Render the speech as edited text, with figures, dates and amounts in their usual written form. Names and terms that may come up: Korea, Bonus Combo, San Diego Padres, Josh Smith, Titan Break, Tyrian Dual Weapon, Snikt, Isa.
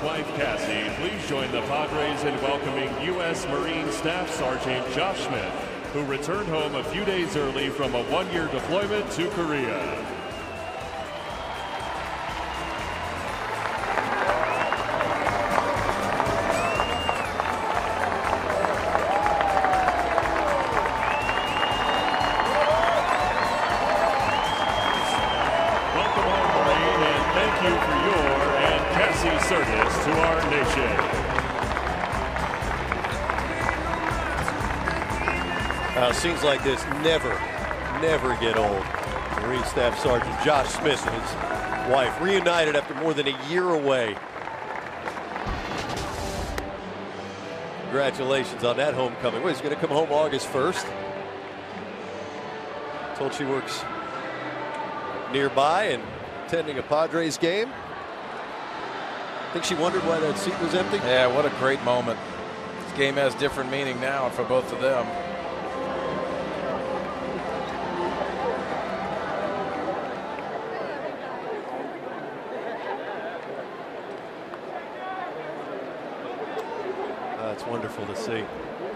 his wife Cassie, please join the Padres in welcoming U.S. Marine Staff Sergeant Josh Smith, who returned home a few days early from a one-year deployment to Korea. Thank you for your and Cassie's service to our nation. Scenes like this never get old. Marine Staff Sergeant Josh Smith and his wife reunited after more than a year away. Congratulations on that homecoming. Well, he's going to come home August 1st. Told she works nearby and attending a Padres game. I think she wondered why that seat was empty. Yeah, what a great moment. This game has different meaning now for both of them. That's wonderful to see.